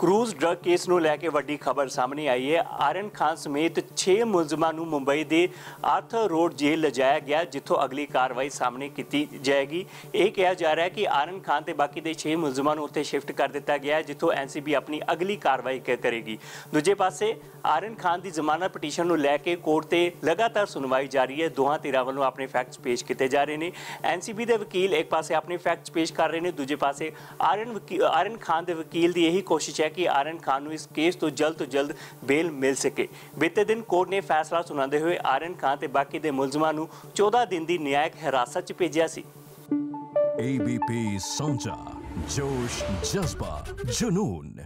Cruise drug case ਨੂੰ ਲੈ ਕੇ ਵੱਡੀ ਖਬਰ ਸਾਹਮਣੇ ਆਈ ਹੈ। ਆਰਨ ਖਾਨ ਸਮੇਤ 6 ਮੁਲਜ਼ਮਾਂ ਨੂੰ ਮੁੰਬਈ ਦੇ ਆਰਥਰ ਰੋਡ ਜੇਲ੍ਹ ਲਿਜਾਇਆ ਗਿਆ, ਜਿੱਥੋਂ ਅਗਲੀ ਕਾਰਵਾਈ ਸਾਹਮਣੇ ਕੀਤੀ ਜਾਏਗੀ। ਇਹ ਕਿਹਾ ਜਾ ਰਿਹਾ ਹੈ ਕਿ ਆਰਨ ਖਾਨ ਤੇ ਬਾਕੀ ਦੇ 6 ਮੁਲਜ਼ਮਾਂ ਨੂੰ ਉੱਥੇ ਸ਼ਿਫਟ ਕਰ ਦਿੱਤਾ ਗਿਆ ਹੈ, ਜਿੱਥੋਂ NCB ਆਪਣੀ ਅਗਲੀ ਕਾਰਵਾਈ ਕਰੇਗੀ। ਦੂਜੇ ਪਾਸੇ ਆਰਨ ਖਾਨ ਦੀ ਜ਼ਮਾਨਤ ਪਟੀਸ਼ਨ ਨੂੰ ਲੈ ਕੇ ਕੋਰਟ ਤੇ ਲਗਾਤਾਰ ਸੁਣਵਾਈ ਜਾਰੀ ਹੈ। ਦੋਹਾਂ ਧਿਰਾਂ ਵੱਲੋਂ ਆਪਣੇ ਫੈਕਟਸ ਪੇਸ਼ ਕੀਤੇ ਜਾ ਰਹੇ ਨੇ। NCB ਦੇ ਵਕੀਲ ਇੱਕ ਪਾਸੇ ਆਪਣੇ ਫੈਕਟਸ ਪੇਸ਼ ਕਰ ਰਹੇ ਨੇ, ਦੂਜੇ ਪਾਸੇ ਆਰਨ ਖਾਨ ਦੇ ਵਕੀਲ ਦੀ ਇਹੀ ਕੋਸ਼ਿਸ਼ कि आर्यन खान को इस केस तो जल्द बेल मिल सके। बीते दिन कोर्ट ने फैसला सुनाते हुए आर्यन खान ते बाकी दे मुलजमां नूं 14 दिन की न्यायिक हिरासत च भेजिया सी। ABP सोचा जोश जज्बा जुनून।